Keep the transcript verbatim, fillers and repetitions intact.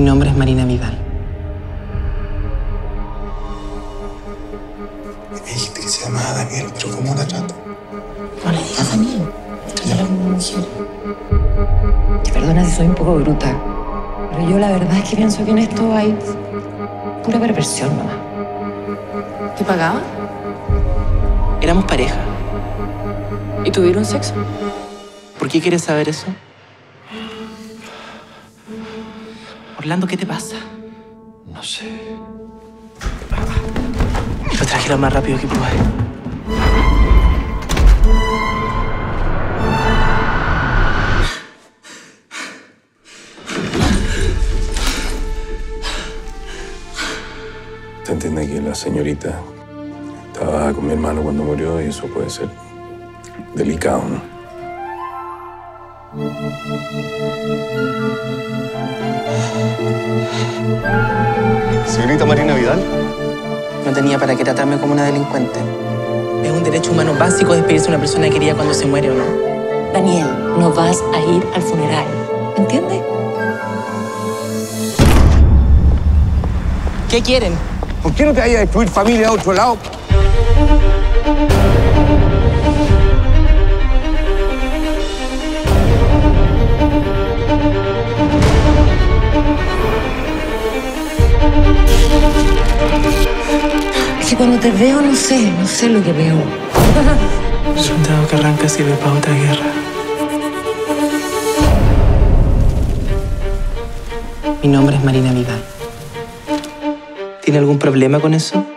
Mi nombre es Marina Vidal. Me dijiste que se llamaba Daniel, pero ¿cómo la trato? No le digas Daniel. Trátala como una mujer. Te perdona si soy un poco bruta, pero yo la verdad es que pienso que en esto hay pura perversión, mamá. ¿Te pagaba? Éramos pareja. ¿Y tuvieron sexo? ¿Por qué quieres saber eso? Orlando, ¿qué te pasa? No sé. Lo traje lo más rápido que pude. Se entiende que la señorita estaba con mi hermano cuando murió y eso puede ser delicado, ¿no? ¿Señorita Marina Vidal? No tenía para qué tratarme como una delincuente. Es un derecho humano básico despedirse de una persona querida cuando se muere, ¿o no? Daniel, no vas a ir al funeral, ¿entiendes? ¿Qué quieren? ¿Por qué no te vayas a destruir familia a otro lado? Si cuando te veo, no sé, no sé lo que veo. El soldado que arranca sirve para otra guerra. Mi nombre es Marina Vidal. ¿Tiene algún problema con eso?